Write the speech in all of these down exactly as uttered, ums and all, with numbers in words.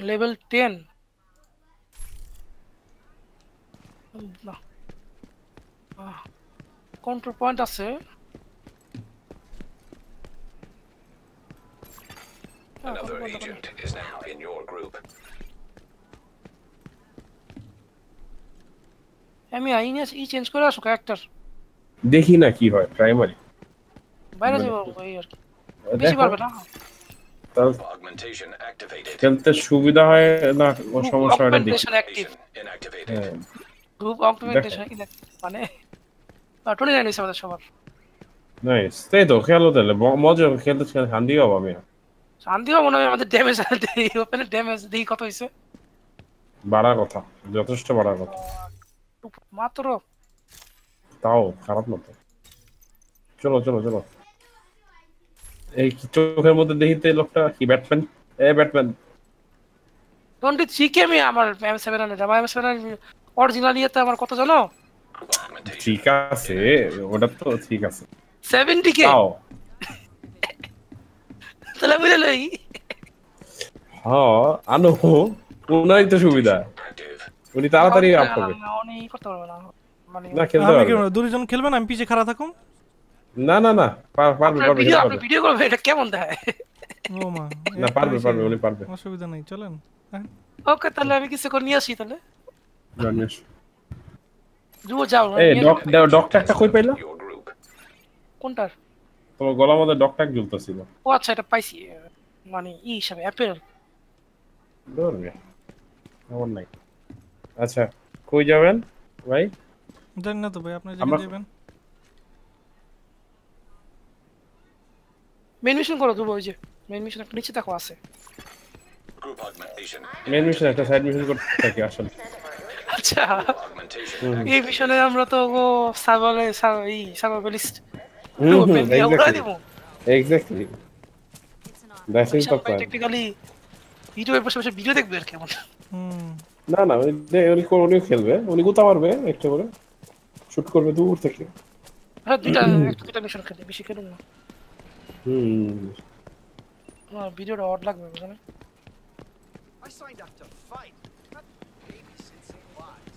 Level ten. Ah, control point আছে। Another agent is now in your group. আমি আইনাস ই change করে আসো character. দেখি না কি হয় প্রাইমারি। বাইরে যাব ভাই আর কি। বেশি পারবে না। Augmentation activated. Chante সুবিধা হয় না ও সমস্যা হয় দেখি। Group augmentation মানে twenty-nine হইছে আমাদের সবার। নাইস। তাই তো খেলো তাহলে মজা খেলতে খেলতে শান্তি হবে আমি। শান্তি হবে মনে হয় আমাদের ড্যামেজ দেই ওপেন ড্যামেজ দেই কত হইছে? বাড়ার কথা যথেষ্ট বাড়ার কথা। মাত্র তাও খারাপ না তো। চলো চলো চলো। এই চোখের মধ্যে দেখিতে লোকটা কি ব্যাটম্যান এ ব্যাটম্যান twenty-three কে আমি আমার এম seven এর জামা এম seven এর অরিজিনালিতে আমার কত জানো ঠিক আছে ওটা তো ঠিক আছে seventy কে তাও তাহলে বলে লই হ্যাঁ আনো কোনাই তো সুবিধা উনি তাড়াতাড়ি আপ করবে উনি করতে পারবে না মানে না খেলতে পারবে দুইজন খেলবেন আমি পিছে খাড়া থাকুম না না না পার পার পার আপনি ভিডিও করবে এটা কেমন দেখায় ও মা না পারবে পারবে উনি পারবে অসুবিধা নাই চলেন ওকে তাহলে আমি কিছু করে নিয়ে আসি তাহলে জানিস যো যাও এই ডক ডকটাকটা কই পাইলা কোনটার তোমার গলার মধ্যে ডকটাক ঝুলতেছিল ও আচ্ছা এটা পাইছি মানে ই হিসাবে অ্যাপেল দূর গে আমার নাই আচ্ছা কই যাবেন ভাই জান না তো ভাই আপনি যেখানে যাবেন মেন মিশন করো তো ওই যে মেন মিশন একটা নিচে দেখো আছে মেন মিশন একটা সাইড মিশন করতে থাকে আসলে আচ্ছা এই মিশনে আমরা তো গো সার্ভারে এই server list exactly that is the point technically video এর পাশে ভিডিও দেখবে আর কেমন না না উনি কোন খেলবে উনি গুতা মারবে একটা করে শুট করবে দূর থেকে আচ্ছা দুইটা একটা দুইটা মিশন খেলবে বেশি খেলুন না Hmm. Oh, video da odd lagbe bujhne. I signed up to fight. Not babysitting lies.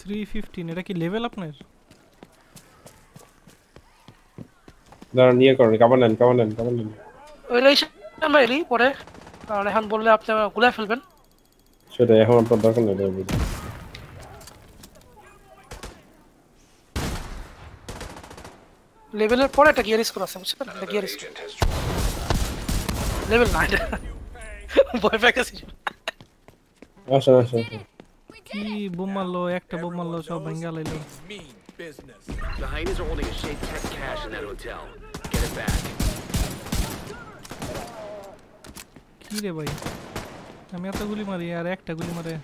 three fifteen. Eta ki level apnar? Dara niye korni. Come on, come on, come on. Oi relation amra eli pore. Karon ekhon bolle apni gulai felben. সেটা এখন আপনার দরকার নেই বুঝি লেভেলের পরে একটা gear score আছে বুঝছেন একটা গিয়ার স্কোর লেভেল nine বয় ব্যাক আছে আচ্ছা আচ্ছা কি বোম মারলো একটা বোম মারলো সব ভাঙা লাইলো The hyenas are holding a shaped tech cache in that hotel. Get it back. কি রে ভাই আমি একটা গুলি মারি আর একটা গুলি মারে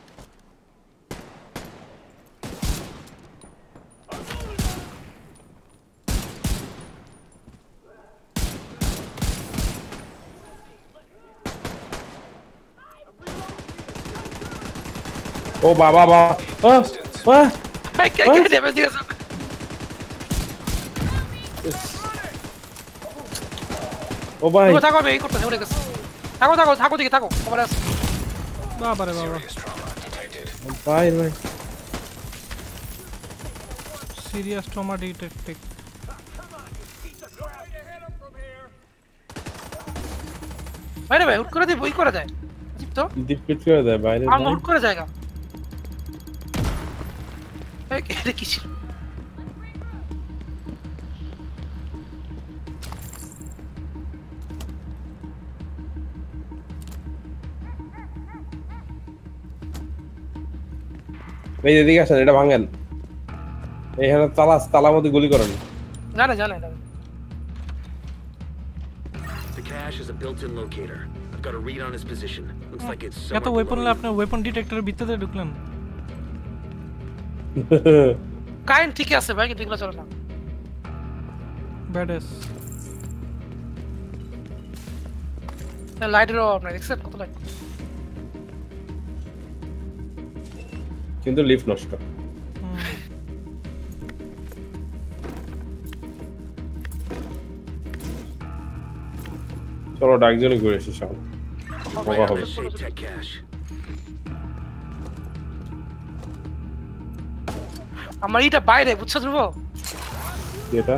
ও বাবা বাবা ah ah I can get everything ও ভাই থাকো ভাই করতে হবে থাকো থাকো থাকো দিকে থাকো কভার আছে No, but I'm fine, man. Serious trauma detected. By the way, what could I do? What could I do? What could I do? What could I do? What could I do? এই দিকে আসেন এটা ভাঙেন এইখানে তালা তালার মধ্যে গুলি করেন জানা জানা এটা The cache is a built-in locator. I've got a read on his position. Looks like it's somewhere. এটা ওয়েপন লা আপনার ওয়েপন ডিটেক্টরের ভিতরে ঢুকলেন কাইন ঠিক আছে ভাই দেখলা চলো না ব্যাডাস তা লাইটারও আপনার এক্সেপ্ট কত লাইট কিন্তু লিফট নষ্ট চলো ডাকজনে ঘুরে আসি সব মজা হবে আমার এটা বাইরে বুঝছ ধ্রুব এটা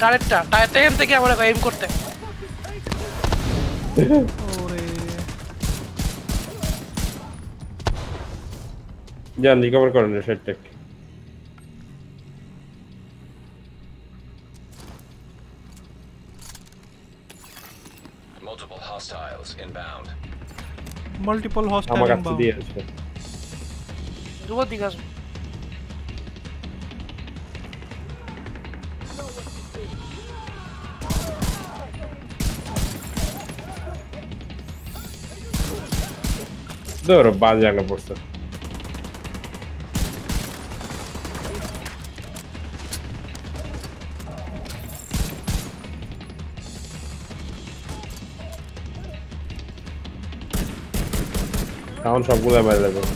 টায়ারটা টায়ারতে এম থেকে আমরা এম করতে ওরে যান রিকভার করেন সেটটাক inbound multiple hostile inbound amagatte diye ache dubo digas dor bajala porche Sound shop will available.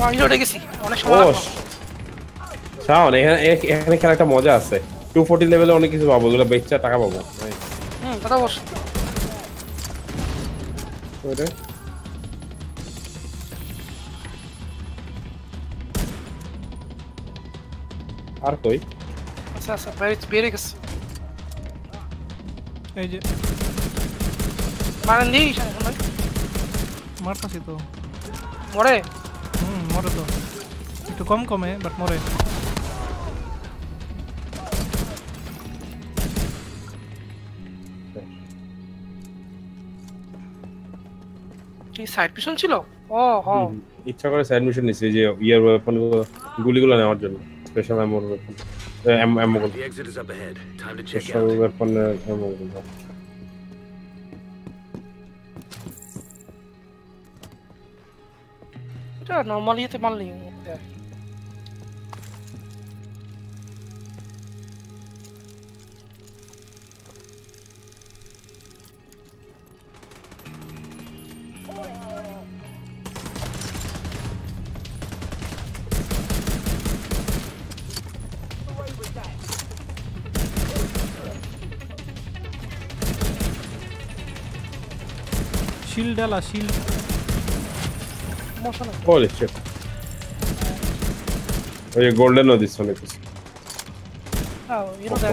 Oh, you don't see. Oh, sound. Here, here, here. Character moja asse. two forty level only kisu babo. Dula bechcha taka babo. Hmm. Pata boss. Ore. Ar koi? Asa asa. Very experience. Hey je. मारने ही शायद ना मरता सी तो मरे हम्म मरे तो तो कम कम है बट मरे ये साइड मिशन चिलो ओ हाँ इच्छा करे साइड मिशन नहीं सीजे ये अपन को गुली गुला नहीं और जल special ammo ammo ammo special अपन ammo Yeah, normally it's only there. Shield, ala shield. Holy shit. Are you golden or this one? Oh, you know that.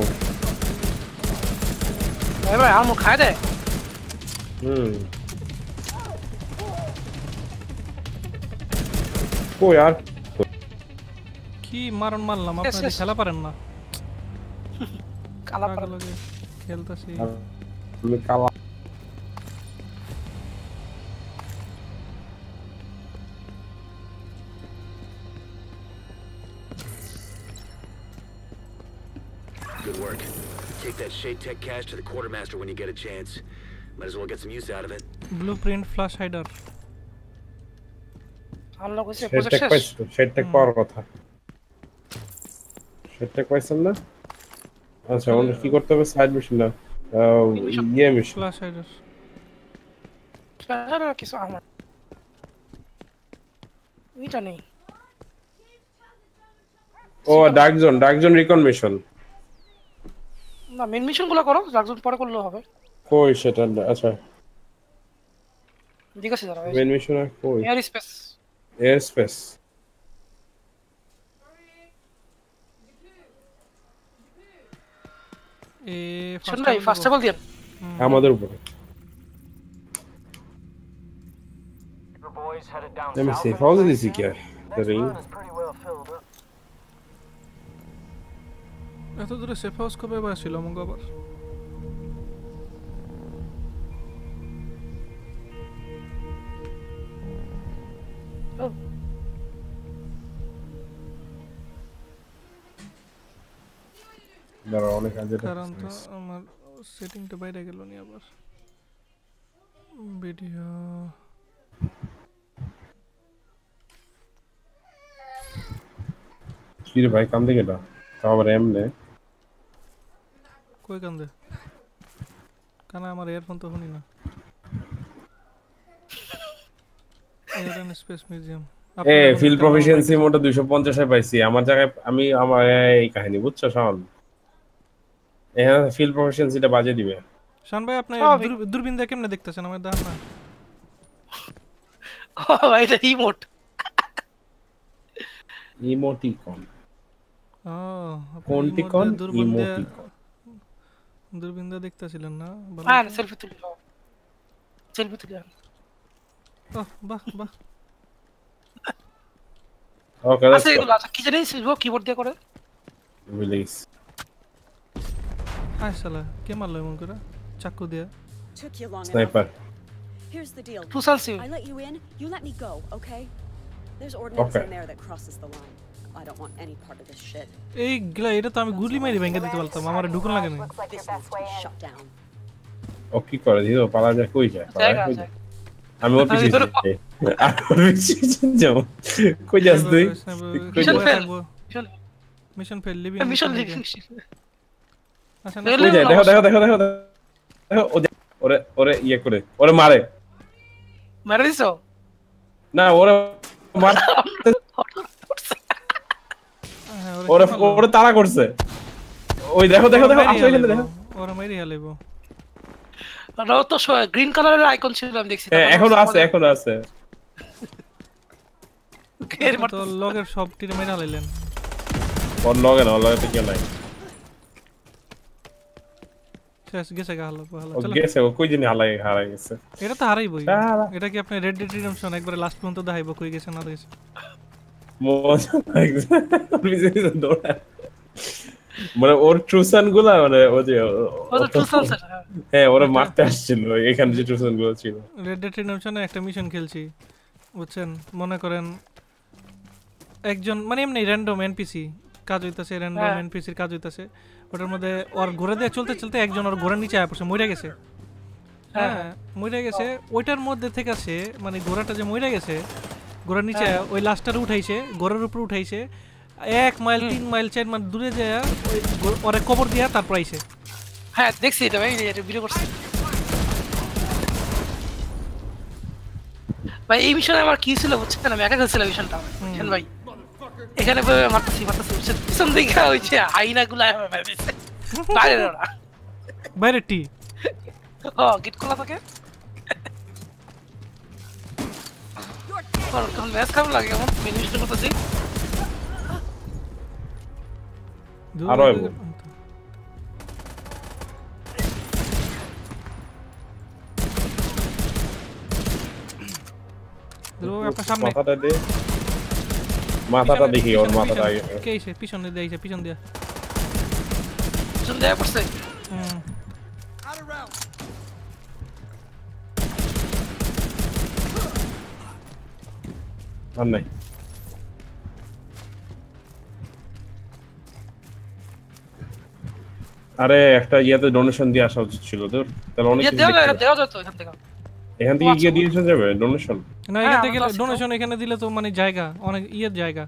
I'm okay. Hmm. Oh, yeah. Key Maran Malam, Salaparana. Calapar. Kill the sea. Look how. Shade tech cash to the quartermaster when you get a chance. Might as well get some use out of it. Blueprint flash hider. हम लोग इसे shade tech पास shade tech power का था. Shade tech पास ना. अच्छा उन्हें क्या करते हैं side mission ना. ये mission. Flash hider. Flash hider किस आम? इटा नहीं. Oh dark zone dark zone recon mission. না মেন মিশনগুলো করো রাখজন পরে করলে হবে কই সেটা আচ্ছা ঠিক আছে দাঁড়াও মেন মিশন আর কই এয়ার স্পেস এয়ার স্পেস এ শুনলাই ফার্স্ট অফ অল দিন আমাদের উপরে Let me see how this is here the ring I thought the safe house could be by Silomongover. Oh, there are only hundred I'm sitting to buy the Galonia. Video. See if I come together. Cover him there. कोई कंधे कहना हमारे earphone तो होनी ना एयरन space museum ए field proficiency मोटा two fifty এ পাইছি আমার জায়গায় আমি আমার এই কাহিনী বুঝছো শাওন এখানে ফিল্ড প্রফেশনসিটা বাজে দিবে শান ভাই আপনি দূরবীন দিয়ে কেমনে দেখতেছেন আমার দাম না ও এটা রিমোট ইমোটিকন ও কোনটিকন ইমোটিকন দূরবীন দিয়ে দেখতেছিলেন না হ্যাঁ সেলফি তুলি নাও সেলফি তুলি ও বাহ বাহ ওকে আচ্ছা এগুলো আচ্ছা কি জানি সিলভো কিবোর্ড দিয়ে করে release I saw Ke marlo emon kore? Chakku diya. Took you long Sniper. Here's the deal. I let you in, you let me go, okay? There's ordinance okay. in there that crosses the line. I don't want any part of this shit. Ei gla eta to ami guli mari bhenge dite boltam. Amar dhukon lage na. Shut down. O ki kore dilo pala ja koi ja. Ami o piche. Ami piche jao. Koi jas dui. Mission fail. Mission fail libi. Mission fail. Oye, dejo, dejo, dejo, dejo, dejo. Oye, ore, ore, y escure. Ore mare. ¿Mare eso? No, ore mare. Ore, ore tara corse. Oye, dejo, dejo, dejo. Así gente, dejo. Ore mare ya lebo. No, to show green color el icon ছিলাম দেখছি। এখন আছে, এখন আছে। কের মত লগের সব টির মেরা লাইলেন। কোন লগে না, লগে থেকে লাই। Yes, guess I got a lot. Guess I could in a lay. Harris. Get a haribo. It kept my red redemption. I got a last one to the hypo quick as another. More or true sun gula or the true sun. Hey, or a martash. You can be true sun gula. Red redemption activation kills you. What's in Monacoran? Action. My name is random NPC. কাজ হইতাছে random এনপিসির কাজ হইতাছে ওটার মধ্যে ওর ঘোড়া দিয়ে চলতে চলতে একজন ওর ঘোড়ার নিচে আয়া পড়ছে মইরা গেছে হ্যাঁ মইরা গেছে ওইটার মধ্যে থেকে সে মানে ঘোড়াটা যে মইরা গেছে ঘোড়ার নিচে ওই লাস্টারে উঠাইছে ঘোড়ার উপরে উঠাইছে এক মাইল তিন মাইল চার মাইল দূরে যায় ওই ওরে কবর দিয়া তারপর আইছে হ্যাঁ দেখছি এটা ভাই এটা ভিডিও করছি ভাই এই মিশনে আমার কি ছিল বুঝছেন আমি একা গেছিলাম মিশনটা বুঝছেন ভাই এখানে ভাই মারতেছি মারতেছি something হইছে আয়নাগুলো আমি মারতেছি বাইরে ওরা বাইরে টি ও গিট খোলা থাকে আর কোন ম্যাচ কাম লাগে আমার ফিনিশ করতেছি আর আইবো দূর আপনার সামনে কথাটা দে মাথাটা দেখি ওর মাথাটা কে এসে পিছন দিয়ে এসে পিছন দিয়ে পিছন দিয়ে পড়ছে হুম আর নাই আরে একটা ইয়াতে ডোনেশন দিয়ে আসা উচিত ছিল তোর তাহলে অনেক কিছু দেয়া দেয়া যেত এখান থেকে এখান থেকে গিয়ে দিয়েছেন যাবে ডোনেশন না এখান থেকে ডোনেশন এখানে দিলে তো মানে জায়গা অনেক ইয়ের জায়গা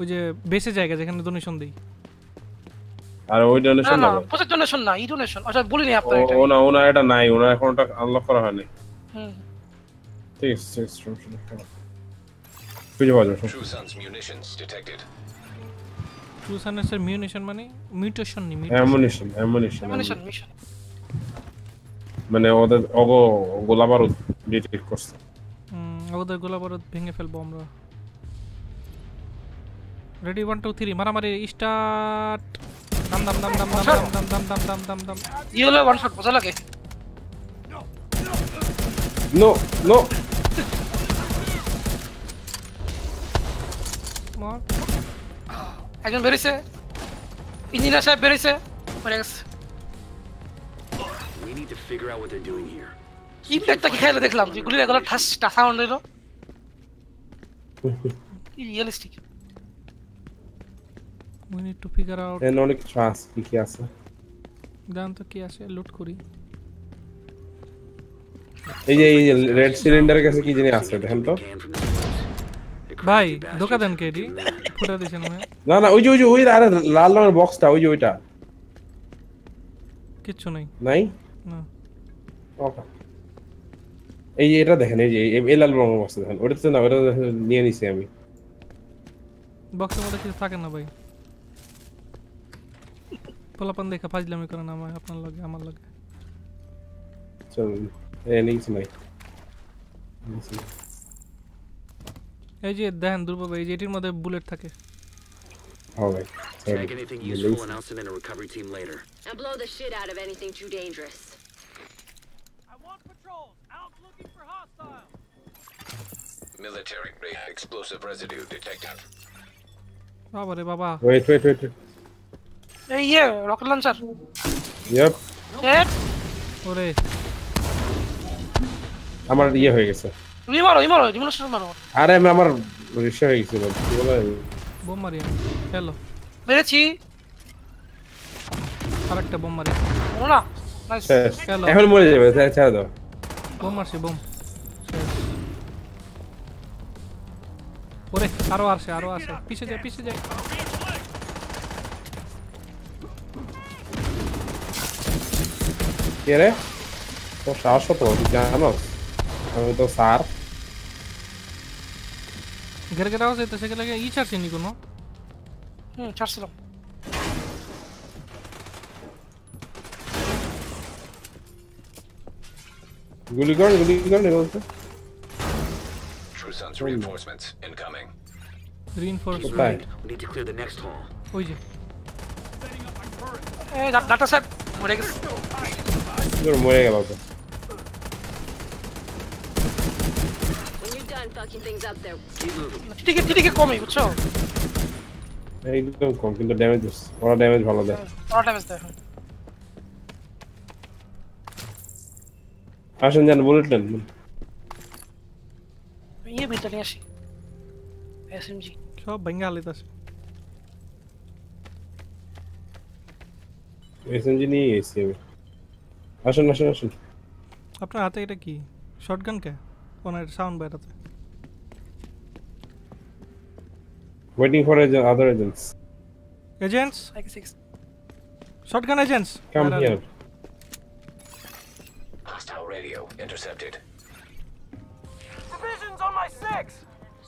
ওই যে বেসে জায়গা যেখানে ডোনেশন দেই আর ওই ডোনেশন না পচা ডোনেশন না ই ডোনেশন আচ্ছা বলি না আপনারা এটা ও না ও না এটা নাই ওনা এখনটা আনলক করা হয়নি হুম ঠিক আছে স্ট্রাকচার দেখো বুঝে ভালো টুসানস মিউনিশনস ডিটেক্টেড টুসানস এর মিউনিশন মানে মিউটেশন নি মিউনিশন অ্যামুনিশন অ্যামুনিশন মিউনিশন মানে ওদের ওগো গোলা বারুদ ডিটেক্ট করছে হুম ওদের গোলা বারুদ ভেঙে ফেলবো আমরা রেডি one two three মারামারি স্টার্ট দম দম দম দম দম দম দম দম দম দম ইয়েলো ওয়ান শট পচা লাগে নো নো মার একজন বেরিয়েছে ইঞ্জিনিয়ার সাহেব বেরিয়েছে পড়ে গেছে to figure out what they're doing here ki black ta khela dekhlam je guli regular thash ta sound holo ki realistic we need to figure out and onek chance ki ki ache gan to ki ache loot kori ei je ei red cylinder er kache ki jeni ache dekhen to bhai dhoka den ke di phota dichen me na na oi je oi je oi are lal ronger box ta oi je oita kichu nai nai না ওটা এই এটা দেখেন এই যে এই লাল রঙের box দেখেন ওটা তো না ওটা নিয়ে নিছি আমি বক্সের মধ্যে কিছু থাকে না ভাই পোলাপান দেখা ফাজলামি করে না আমার আপনার লাগে আমার লাগে চল এ নেইছ নাই এই যে দেখেন দুর্বল ভাই যেটির মধ্যে বুলেট থাকে All right. Tag anything useful and announce it in a recovery team later. And blow the shit out of anything too dangerous. I want patrols out looking for hostiles. Military grade explosive residue detected. Baba re baba. Wait wait wait. Hey yeah, rocket launcher. Yep. Yep. Ore. Amar ye hoye geche. Ni maro, ni maro, dimulation maro. Are ami amar risha hoye geche bol. Bomb mari. Hello. মেরেছি আরেকটা bomb মারি ওনা nice চলো এখন মরে যাবে তাই ছাড় দাও বোম মারছি বোম ওরে আরো আসে আরো আসে পিছে যায় পিছে যায় কে রে তো সাহস তো জানো আমি তো সার घर के रास्ते तो से लगे ई चार से निकलो Hmm, charge it up. Gully gun, gully gun, level two. True Sun's reinforcements incoming. Reinforcements. Okay. We need to clear the next hall. Oh yeah. Hey, that data set. Morega. You're morega, baba. When you're done fucking things up there, keep moving. Take it, take it, come here, good show. এই তো কম কিন্তু damage বড় damage ভালো দেয় বড় damage দেয় আসেন জান বুলেট নেন এই ভিতরে আসি এসএমজি সব ভাঙা লেতাছে এসএমজি নিয়ে এসে আসেন আসেন আসেন আপনার হাতে এটা কি শটগান কে কোন এর সাউন্ড বাইরাতে Waiting for agent, other agents. Agents? I guess. Shotgun agents. Come Where here. Hostile radio intercepted. Provisions on my six.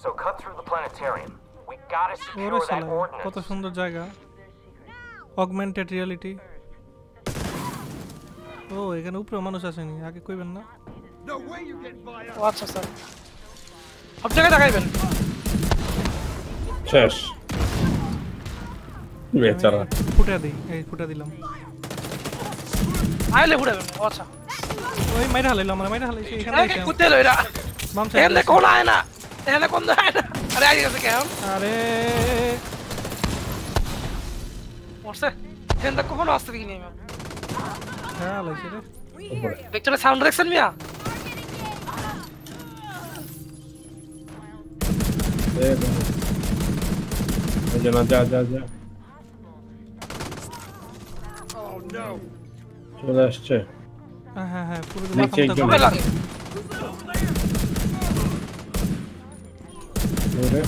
So cut through the planetarium. We gotta secure that ordinance. What a beautiful place. Augmented reality. Oh, I can open manus asini. Aage koi banna. No way you get by us. Watch us, sir. Ab jagah jagah ben. শেষ বেচারা ফুটা দেই এই ফুটা দিলাম আইলে ফুটা দেন আচ্ছা ওই মাইরা হালাইলো আমরা মাইরা হালাইছি এখানে এই কুত্তে লইরা মাম সাহেব এলে কোন আয় না এলে কোন আয় না আরে আই গেছে কেন আরে ওরসে তেনটা কোন আসতে কি নেই হ্যাঁ লাইছে রে ভিক্টরে সাউন্ড রেকশন মিয়া দে jana ja ja ja oh no চলেছে হ্যাঁ হ্যাঁ পুরো মাথা লাগে ওরে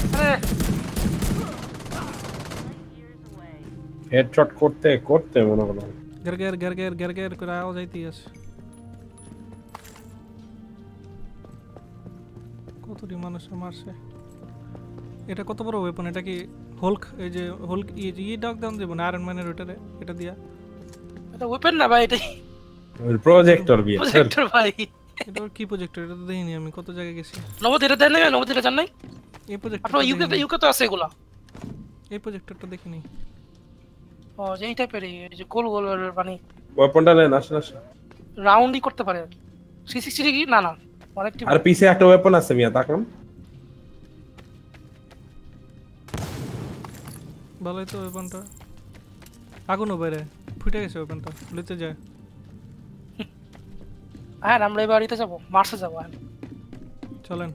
হেডশট করতে করতে মনে হলো গের গের গের গের গের গের করে আও যাইতি আছে কত দি মানুষ মারছে এটা কত বড় ওয়েপন এটা কি হোলক এই যে হোলক এই যে ডগ ডাউন দেব না আয়রন ম্যানের ওটারে এটা দিয়া এটা ওপেন না ভাই এটা প্রজেক্টর বি প্রজেক্টর ভাই এটা কি প্রজেক্টর এটা দেইনি আমি কত জায়গা গেছি নবদ এটা দেন না নবদ এটা জান নাই এই প্রজেক্ট আপনি ইউকে ইউকে তো আছে এগুলা এই প্রজেক্টরটা দেখিনি ও যে এটা পেরি এই যে গোল গোল মানে ওয়েপনটা নেন আসলে আসলে রাউন্ডই করতে পারে থ্রি সিক্সটি কি না না আরেকটি আর পিছে একটা ওয়েপন আছে মিয়া তাকাম ভালোই তো ওপেনটা আগুন ওপরে ফুটে গেছে ওপেনটা ফুলেতে যায় আর আমরা এই বাড়িতে যাব মার্সে যাব চলেন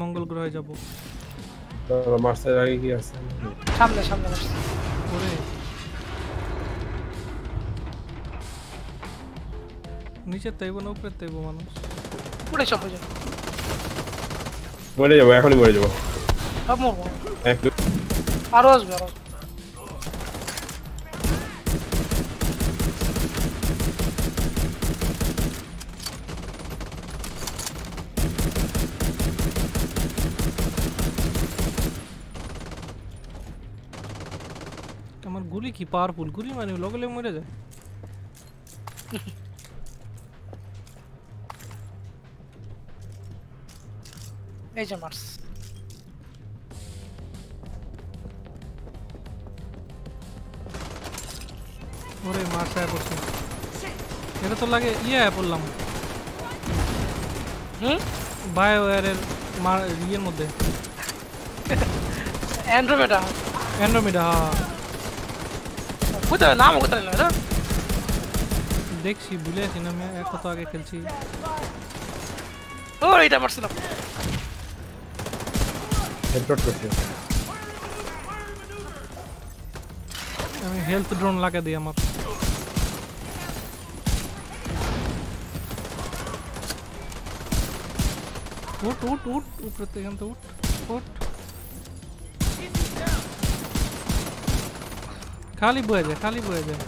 মঙ্গল গ্রহে যাব তো মার্সে আগে কি আছে সামনে সামনে ওরে নিচে তাইব না উপরে তাইব মানুষ উপরে সব যাবে মরে যাব এখনি মরে যাব সব মরব এক আরো আসবে আরো আমার গুলি কি পাওয়ারফুল গুলি মানে লগলে মরে যায় এই যে মার্স ওরে মার্স আয় বসে এটা তো লাগে ইয়া বললাম হুম বায়োওয়্যারের মার এর মধ্যে অ্যান্ড্রোমেডা অ্যান্ড্রোমেডা কত নাম কত না রে দেখছি ভুলে গেছি না আমি এক কত আগে খেলছি ওরে এটা মারছিলাম হেডশট করছি আমি হেলথ ড্রোন লাগা দিই আমার উঠ উঠ উঠ উপরে থেকে তো উঠ উঠ খালি বয়ে যায় খালি বয়ে যায়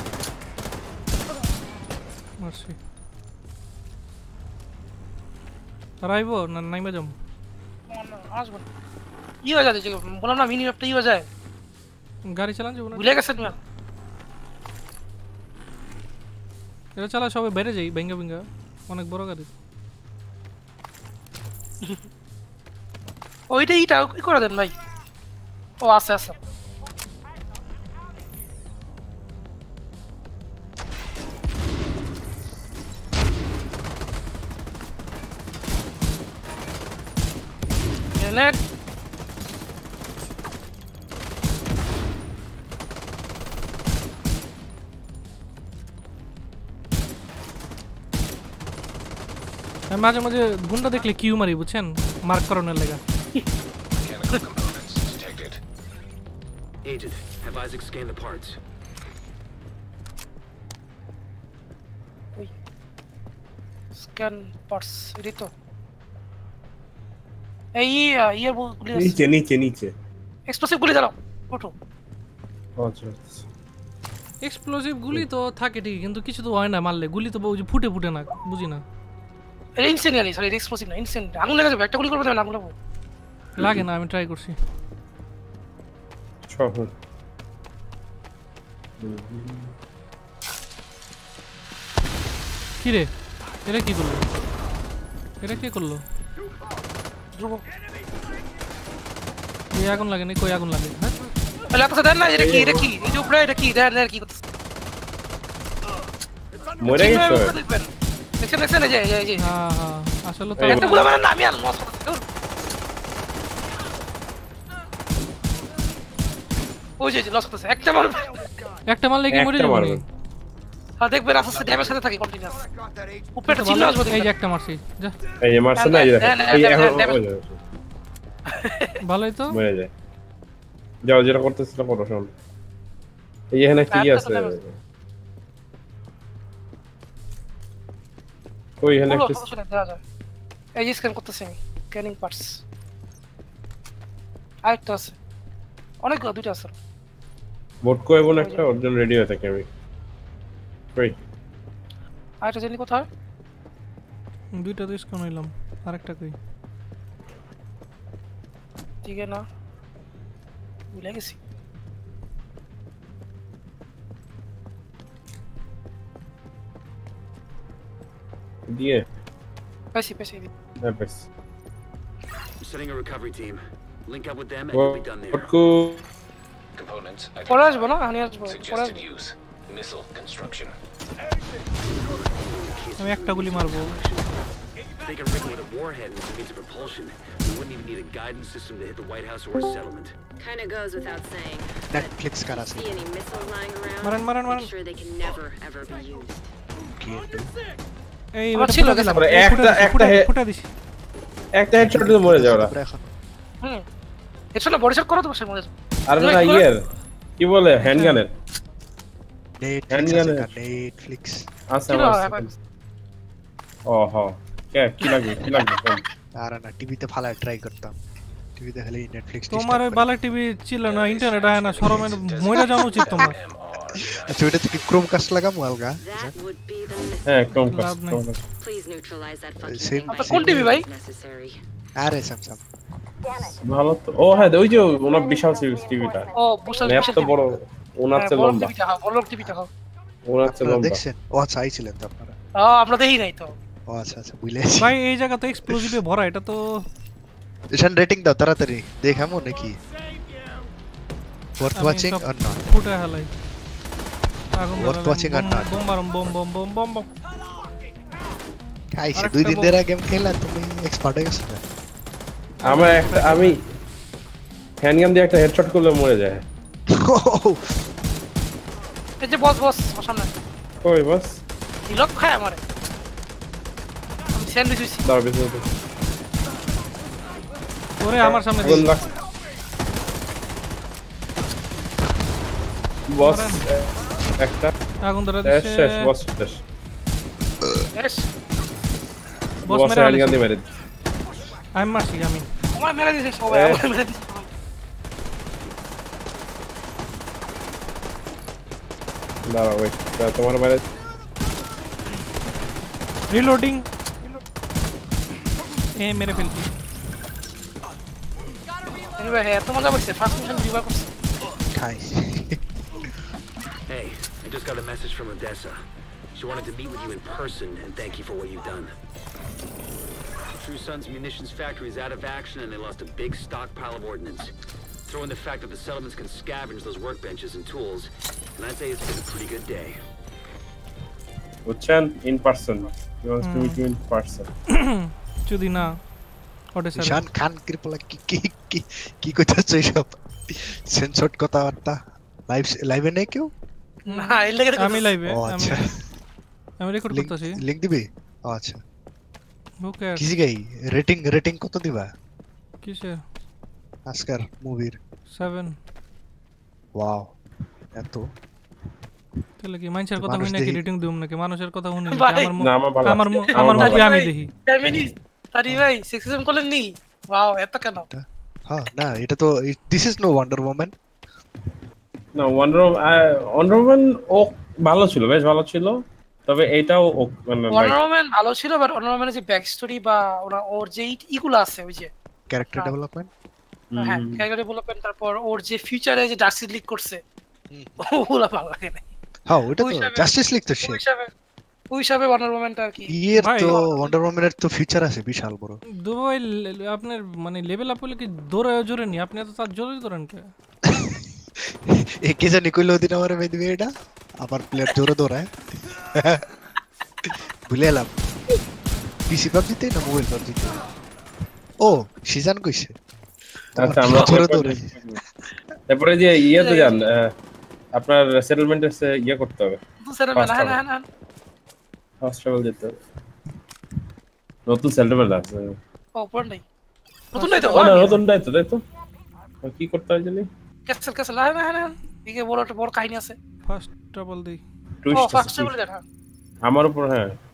মারছি আরাইব না নাই বাজম আসব ই হয়ে যাচ্ছে বললাম না মিনি ম্যাপটা ই হয়ে যায় গাড়ি চালান যাব না ভুলে গেছে তুমি এটা চালা সবাই বেরে যাই ভেঙ্গা ভেঙ্গা অনেক বড় গাড়ি ওইটা ইটা কি করে দেন ভাই ও আছে আছে Let I imagine मुझे गुंडा देख ले क्यों मरी बुचेन मार्क करोने लगा Mechanical components detected. Agent, have Isaac scan the parts. Scan parts. Rito. Hey, yeah, yeah, वो नीचे नीचे नीचे एक्सप्लोसिव गोली चलाओ उठो अच्छा एक्सप्लोसिव गोली तो থাকে ঠিক কিন্তু কিছু তো হয় না মারলে গুলি তো বুঝি ফুটে ফুটে না বুঝিনা এটা ইনসেনিয়ালি সরি এক্সপ্লোসিভ না ইনসেন আগুন লাগা যাবে একটা গুলি করবে না আগুন লাগবে লাগে না আমি ট্রাই করছি আচ্ছা হল কি রে এটা কি করলো এটা কি করলো ध्रुव ये आगन लगे नहीं कोई आगन लगे हां पहला तो डर ना ये रखी रखी ये जो ऊपर रखी इधर इधर की मरेगा तो देखो देखो ना ये ये हां हां আসলে তো এটা গুলো মানে আমি আর মত ওই যে লস করতেছে একটা মার একটা মারলে কি মরে যাবে हां দেখবে আসলে ড্যামেজ সাথে থাকে কন্টিনিউয়াস উপরে চিহ্ন আসবে এই যে একটা মারছি যা এই যে মারছ না এই যে ভালোই তো মরে যায় যাও যেটা করতেছিল করো সব এই এখানে কি আছে ওই এখানে কি এই যে স্ক্যান করতেছি স্ক্যানিং পার্টস আরেকটা আছে অনেক দুটো আছে বোট কো এবং একটা অর্জন রেডি হয়ে থাকে আমি Great. I just need to go. Do it. Do this. Can I do? Are you taking? Okay, na. Legacy. Dear. Pass it. Pass it. Yeah, pass. I'm sending a recovery team. Link up with them and we'll be done there. What cool components? Collage, bana. Haniya, collage. Missile construction. I'm ekta guli marbo. They can rig with a warhead as a means of propulsion. We wouldn't even need a guidance system to hit the White House or a settlement. Kind of goes without saying. That clicks kara se. Any missile lying around? Maran maran maran. Sure they can never ever be used. Hey, what's it like? Pura ekta ekta he. Pura dishi. Ekta headshot to more jao ra. Hmm. Headshot body shot koro to boshe more. Are na year. Ki bole handgun er. Netflix আছে আছে ওহো কে কি লাগে কি লাগে আর না টিভিতে ভালো ট্রাই করতাম টিভিতে খালি নেটফ্লিক্স তোমার ওই বালা টিভি ছিল না ইন্টারনেট আয় না শরমে মইরা যাওয়া উচিত তোমার আচ্ছা ওটা কি ক্রোমকাস্ট লাগাবো আলগা হ্যাঁ ক্রোমকাস্ট ক্রোমকাস্ট কোন টিভি ভাই আরে স্যামসাং ভালো তো ও হ্যাঁ ওই যে ওনা বিশাল সিরিজ টিভিটা ও বিশাল বিশাল বড় ওনার চেয়ে লম্বা। বলক টিভিটা খাও, ওনার চেয়ে লম্বা। দেখছেন ও চাইছিলেন তো আপনারা? হ্যাঁ আমরা দেই নাই তো। ও আচ্ছা আচ্ছা বুঝলেছি ভাই, এই জায়গা তো এক্সপ্লোসিভে ভরা। এটা তো রেশন রেটিং দাও তাড়াতাড়ি, দেখামো নাকি worth watching or not? ফুটা হালাই worth watching or not? Bomb bomb bomb bomb bomb bomb কাইছে দুই দিন ধরে গেম খেলা, তুমি এক্সপার্ট হয়ে গেছো। আমরা একটা আমি হ্যান্ডগান দিয়ে একটা হেডশট করলে মরে যায়। এই যে বস বস সামনে, ওই বস লক খায় আমারে। আমি স্যান্ডউইচ হইছি দাও বেশ। ওরে আমার সামনে বস একটা আগুন ধরে দিছে। শেষ বস শেষ শেষ বস মেরে হ্যান্ডগান দিয়ে মেরে। আমি মারছি, আমি আমার মেরে দিছে সবাই, আমার মেরে দিছে। দাঁড়া ওই তোমার মেরে reloading এ মেরে ফেলছি। এনিওয়ে হ্যাঁ তো মজা হচ্ছে, ফার্স্ট মিশন রিভাইভ করছি। Guys hey, I just got a message from Odessa. She wanted to meet with you in person and thank you for what you've done. True Sun's munitions factory is out of action and they lost a big stockpile of ordnance. Throw in the fact that the settlements can scavenge those workbenches and tools, and I'd say it's been a pretty good day. Uchan in person. He wants to meet you in person. Chudina. What is it? Uchan Khan kripala ki ki ki ki kotha cheshap. Censored kotha varta. Live live nahi kyu? Na, ille kotha. Ami live. Oh acha. Ami record korta chhi. Link dibe? Oh acha. Okay. Kisi gai rating rating koto diba? Kisher? Oscar movie. seven. Wow. Eto. তাহলে কি মানুষের কথা হই নাকি rating দিউম নাকি? মানুষের কথা হই না, আমার আমার আমার মুভি আমি দেখি। ফ্যামিলিস্ট আরে ভাই সিক্সিজম করলেন নি? ওয়াও এত কেন? হ্যাঁ না এটা তো this is no wonder woman. না ওয়ান্ডার ওয়ান্ডার ওম্যান ও ভালো ছিল, বেশ ভালো ছিল, তবে এটাও ওয়ান্ডার ওম্যান ভালো ছিল। বাট ওয়ান্ডার ওম্যানের যে ব্যাক স্টোরি বা ওর যে ইগুলা আছে, ওই যে ক্যারেক্টার ডেভেলপমেন্ট, হ্যাঁ ক্যারেক্টার ডেভেলপমেন্ট, তারপর ওর যে ফিউচারে যে ডার্ক সাইড লিক করছে ওগুলা ভালো লাগে না। হ্যাঁ ওটা তো জাস্টিস লিগ তো শেষ। ওই হিসাবে ওয়ান্ডার ওম্যানটা আর কি, এর তো ওয়ান্ডার ওম্যানের তো ফিচার আছে বিশাল বড়। দুবাই আপনার মানে লেভেল আপ হলে কি দৌড়ে জোরে নি? আপনি তো তার জোরে দৌড়ান কে? একে জানি কইলো দিন আমারে মেদ বেটা আবার প্লেয়ার জোরে দৌড়ায়। ভুলেলাম পিসি পাবজিতে না মোবাইল পাবজিতে? ও সিজন কইছে। আচ্ছা আমরা জোরে দৌড়াই। তারপরে যে ইয়া তো জান আপনার সেটেলমেন্টে সে ইয়া করতে হবে তো সেটেলমেন্ট। হ্যাঁ হ্যাঁ হ্যাঁ হস্টেল দিতে নতুন সেটেলমেন্ট আছে। ওপর নাই নতুন নাই তো? না নতুন নাই তো। দেখো কি করতে হয় জানি, ক্যাসেল ক্যাসেল। হ্যাঁ হ্যাঁ ঠিক আছে, বড় একটা বড় কাহিনী আছে। ফার্স্ট ট্রাবল দেই, টুইস্ট ফার্স্ট ট্রাবল দেখা আমার উপর। হ্যাঁ